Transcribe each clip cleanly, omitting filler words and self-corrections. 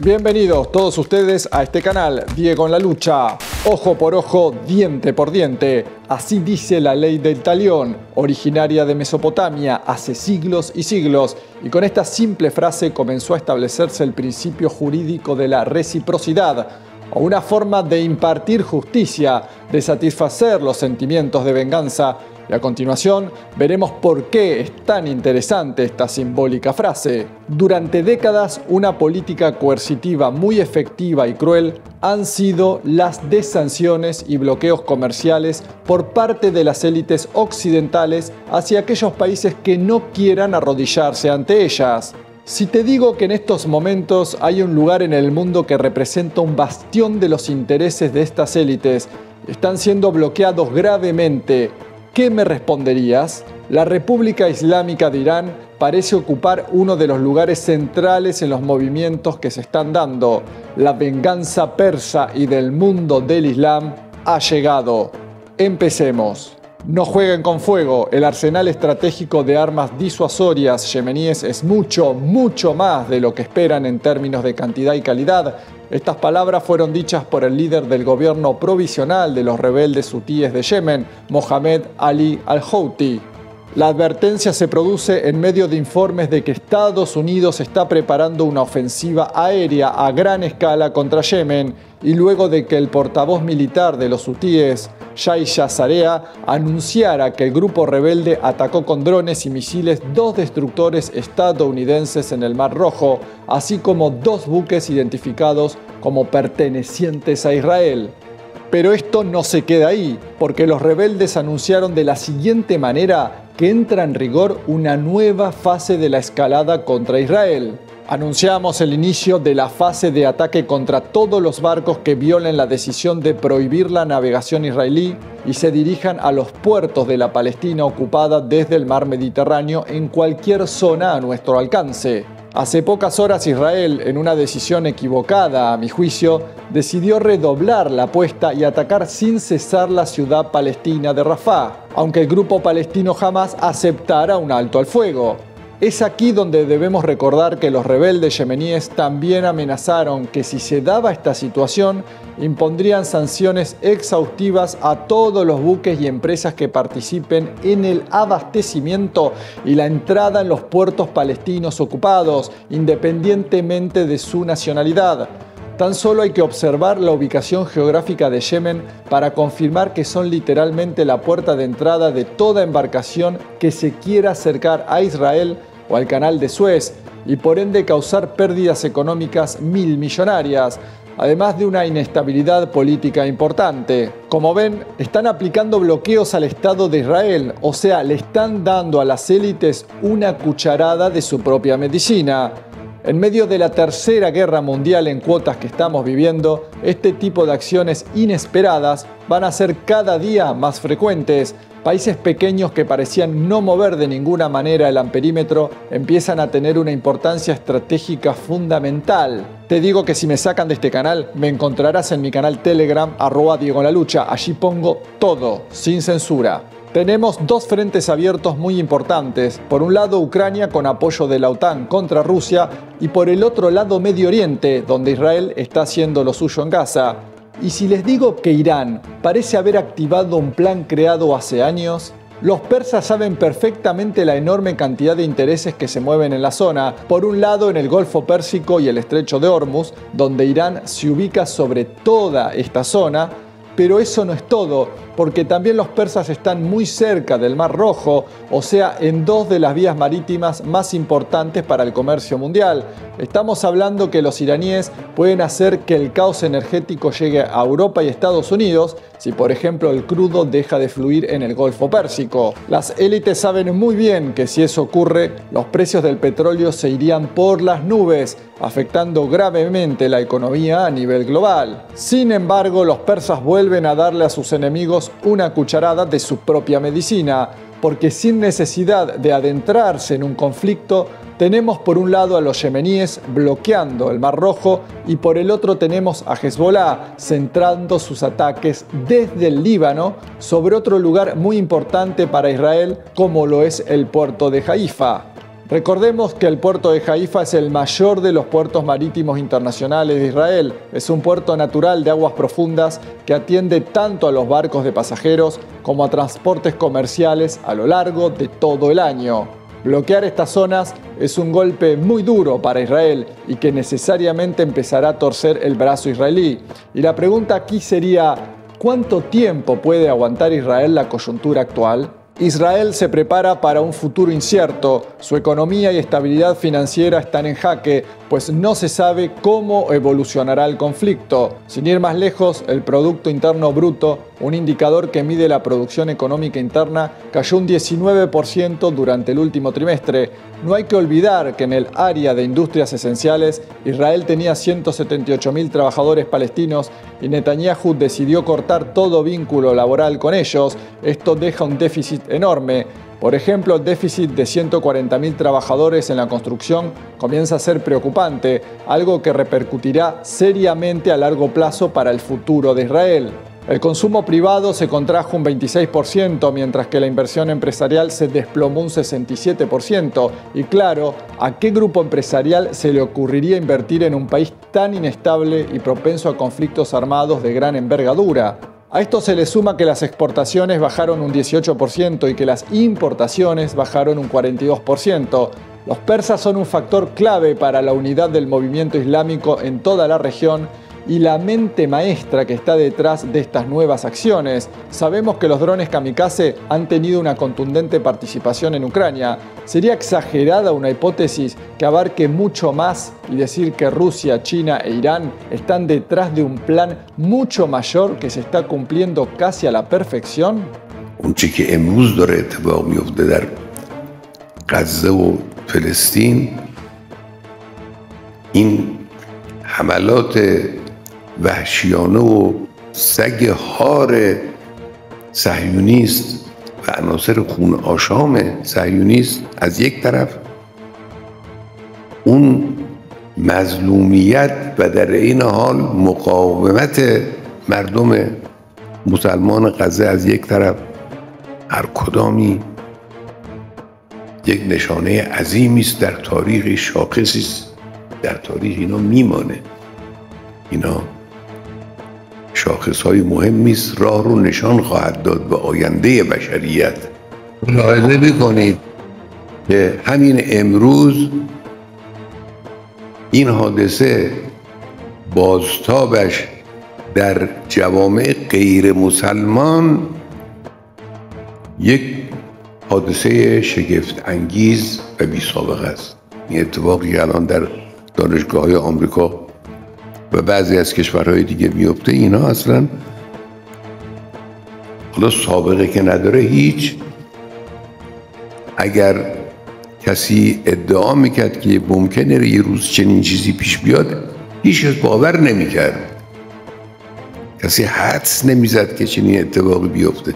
Bienvenidos todos ustedes a este canal, Diego en la lucha. Ojo por ojo, diente por diente. Así dice la ley del talión, originaria de Mesopotamia hace siglos y siglos. Y con esta simple frase comenzó a establecerse el principio jurídico de la reciprocidad, o una forma de impartir justicia, de satisfacer los sentimientos de venganza. Y a continuación veremos por qué es tan interesante esta simbólica frase. Durante décadas, una política coercitiva muy efectiva y cruel han sido las desanciones y bloqueos comerciales por parte de las élites occidentales hacia aquellos países que no quieran arrodillarse ante ellas. Si te digo que en estos momentos hay un lugar en el mundo que representa un bastión de los intereses de estas élites, están siendo bloqueados gravemente, ¿qué me responderías? La República Islámica de Irán parece ocupar uno de los lugares centrales en los movimientos que se están dando. La venganza persa y del mundo del Islam ha llegado. Empecemos. No jueguen con fuego, el arsenal estratégico de armas disuasorias yemeníes es mucho, mucho más de lo que esperan en términos de cantidad y calidad. Estas palabras fueron dichas por el líder del gobierno provisional de los rebeldes hutíes de Yemen, Mohamed Ali al-Houthi. La advertencia se produce en medio de informes de que Estados Unidos está preparando una ofensiva aérea a gran escala contra Yemen y luego de que el portavoz militar de los hutíes, Yahya Sarea, anunciara que el grupo rebelde atacó con drones y misiles dos destructores estadounidenses en el Mar Rojo, así como dos buques identificados como pertenecientes a Israel. Pero esto no se queda ahí, porque los rebeldes anunciaron de la siguiente manera que entra en rigor una nueva fase de la escalada contra Israel. Anunciamos el inicio de la fase de ataque contra todos los barcos que violen la decisión de prohibir la navegación israelí y se dirijan a los puertos de la Palestina ocupada desde el mar Mediterráneo en cualquier zona a nuestro alcance. Hace pocas horas Israel, en una decisión equivocada a mi juicio, decidió redoblar la apuesta y atacar sin cesar la ciudad palestina de Rafah, aunque el grupo palestino jamás aceptara un alto al fuego. Es aquí donde debemos recordar que los rebeldes yemeníes también amenazaron que si se daba esta situación, impondrían sanciones exhaustivas a todos los buques y empresas que participen en el abastecimiento y la entrada en los puertos palestinos ocupados, independientemente de su nacionalidad. Tan solo hay que observar la ubicación geográfica de Yemen para confirmar que son literalmente la puerta de entrada de toda embarcación que se quiera acercar a Israel o al Canal de Suez y por ende causar pérdidas económicas milmillonarias, además de una inestabilidad política importante. Como ven, están aplicando bloqueos al Estado de Israel, o sea, le están dando a las élites una cucharada de su propia medicina. En medio de la tercera guerra mundial en cuotas que estamos viviendo, este tipo de acciones inesperadas van a ser cada día más frecuentes. Países pequeños que parecían no mover de ninguna manera el amperímetro empiezan a tener una importancia estratégica fundamental. Te digo que si me sacan de este canal, me encontrarás en mi canal Telegram, @Diego en la lucha. Allí pongo todo, sin censura. Tenemos dos frentes abiertos muy importantes, por un lado Ucrania con apoyo de la OTAN contra Rusia y por el otro lado Medio Oriente, donde Israel está haciendo lo suyo en Gaza. Y si les digo que Irán parece haber activado un plan creado hace años, los persas saben perfectamente la enorme cantidad de intereses que se mueven en la zona, por un lado en el Golfo Pérsico y el Estrecho de Ormuz, donde Irán se ubica sobre toda esta zona. Pero eso no es todo, porque también los persas están muy cerca del Mar Rojo, o sea, en dos de las vías marítimas más importantes para el comercio mundial. Estamos hablando que los iraníes pueden hacer que el caos energético llegue a Europa y Estados Unidos, si por ejemplo el crudo deja de fluir en el Golfo Pérsico. Las élites saben muy bien que si eso ocurre, los precios del petróleo se irían por las nubes, afectando gravemente la economía a nivel global. Sin embargo, los persas vuelven a darle a sus enemigos una cucharada de su propia medicina, porque sin necesidad de adentrarse en un conflicto, tenemos por un lado a los yemeníes bloqueando el Mar Rojo y por el otro tenemos a Hezbollah centrando sus ataques desde el Líbano sobre otro lugar muy importante para Israel como lo es el puerto de Haifa. Recordemos que el puerto de Haifa es el mayor de los puertos marítimos internacionales de Israel. Es un puerto natural de aguas profundas que atiende tanto a los barcos de pasajeros como a transportes comerciales a lo largo de todo el año. Bloquear estas zonas es un golpe muy duro para Israel y que necesariamente empezará a torcer el brazo israelí. Y la pregunta aquí sería, ¿cuánto tiempo puede aguantar Israel la coyuntura actual? Israel se prepara para un futuro incierto. Su economía y estabilidad financiera están en jaque, pues no se sabe cómo evolucionará el conflicto. Sin ir más lejos, el Producto Interno Bruto, un indicador que mide la producción económica interna, cayó un 19% durante el último trimestre. No hay que olvidar que en el área de industrias esenciales, Israel tenía 178.000 trabajadores palestinos y Netanyahu decidió cortar todo vínculo laboral con ellos. Esto deja un déficit enorme. Por ejemplo, el déficit de 140.000 trabajadores en la construcción comienza a ser preocupante, algo que repercutirá seriamente a largo plazo para el futuro de Israel. El consumo privado se contrajo un 26%, mientras que la inversión empresarial se desplomó un 67%. Y claro, ¿a qué grupo empresarial se le ocurriría invertir en un país tan inestable y propenso a conflictos armados de gran envergadura? A esto se le suma que las exportaciones bajaron un 18% y que las importaciones bajaron un 42%. Los persas son un factor clave para la unidad del movimiento islámico en toda la región y la mente maestra que está detrás de estas nuevas acciones. Sabemos que los drones kamikaze han tenido una contundente participación en Ucrania. Sería exagerada una hipótesis que abarque mucho más y decir que Rusia, China e Irán están detrás de un plan mucho mayor que se está cumpliendo casi a la perfección. وحشیانه و سگ هار صهیونیست و عناصر خون آشام صهیونیست از یک طرف اون مظلومیت و در این حال مقاومت مردم مسلمان غزه از یک طرف هر کدامی یک نشانه عظیمی است در تاریخ شاخصی است در تاریخ اینا میمانه اینا شاخص های مهمی است راه رو نشان خواهد داد به آینده بشریت ملاحظه بکنید که همین امروز این حادثه بازتابش در جوامع غیر مسلمان یک حادثه شگفت انگیز و بی سابقه است این اتفاقی الان در دانشگاه های آمریکا و بعضی از کشورهای دیگه میفته اینا اصلا حالا سابقه که نداره هیچ اگر کسی ادعا میکرد که ممکنه یه روز چنین چیزی پیش بیاد هیچ کس باور نمیکرد کسی حدس نمیزد که چنین اتفاقی بیفته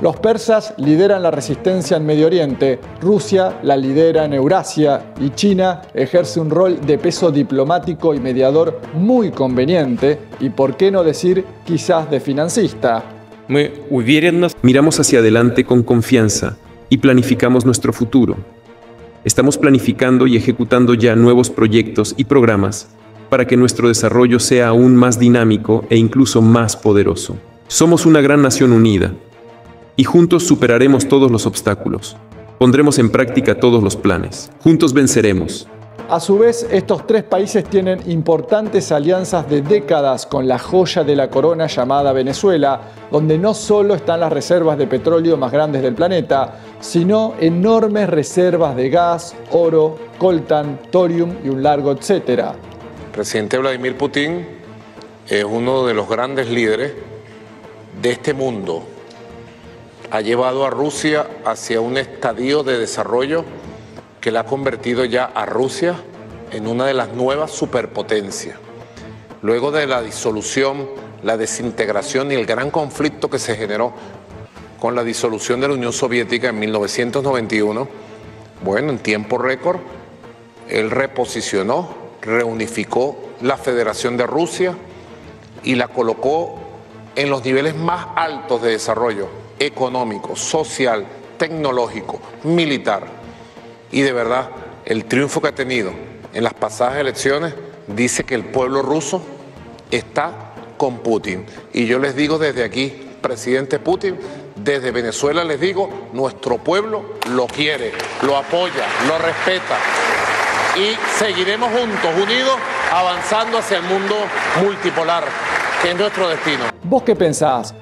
Los persas lideran la resistencia en Medio Oriente, Rusia la lidera en Eurasia y China ejerce un rol de peso diplomático y mediador muy conveniente y, por qué no decir, quizás de financista. Miramos hacia adelante con confianza y planificamos nuestro futuro. Estamos planificando y ejecutando ya nuevos proyectos y programas para que nuestro desarrollo sea aún más dinámico e incluso más poderoso. Somos una gran nación unida y juntos superaremos todos los obstáculos. Pondremos en práctica todos los planes. Juntos venceremos. A su vez, estos tres países tienen importantes alianzas de décadas con la joya de la corona llamada Venezuela, donde no solo están las reservas de petróleo más grandes del planeta, sino enormes reservas de gas, oro, coltán, torium y un largo etcétera. El presidente Vladimir Putin es uno de los grandes líderes de este mundo. Ha llevado a Rusia hacia un estadio de desarrollo que la ha convertido ya a Rusia en una de las nuevas superpotencias. Luego de la disolución, la desintegración y el gran conflicto que se generó con la disolución de la Unión Soviética en 1991, bueno, en tiempo récord, él reposicionó, reunificó la Federación de Rusia y la colocó en los niveles más altos de desarrollo económico, social tecnológico, militar. Y de verdad, el triunfo que ha tenido en las pasadas elecciones dice que el pueblo ruso está con Putin. Y yo les digo desde aquí, presidente Putin, desde Venezuela les digo, nuestro pueblo lo quiere, lo apoya, lo respeta. Y seguiremos juntos, unidos, avanzando hacia el mundo multipolar, que es nuestro destino. ¿Vos qué pensás?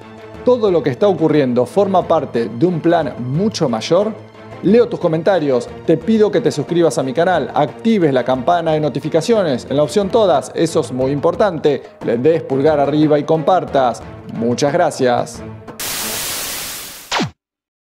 ¿Todo lo que está ocurriendo forma parte de un plan mucho mayor? Leo tus comentarios, te pido que te suscribas a mi canal, actives la campana de notificaciones, en la opción todas, eso es muy importante, le des pulgar arriba y compartas. Muchas gracias.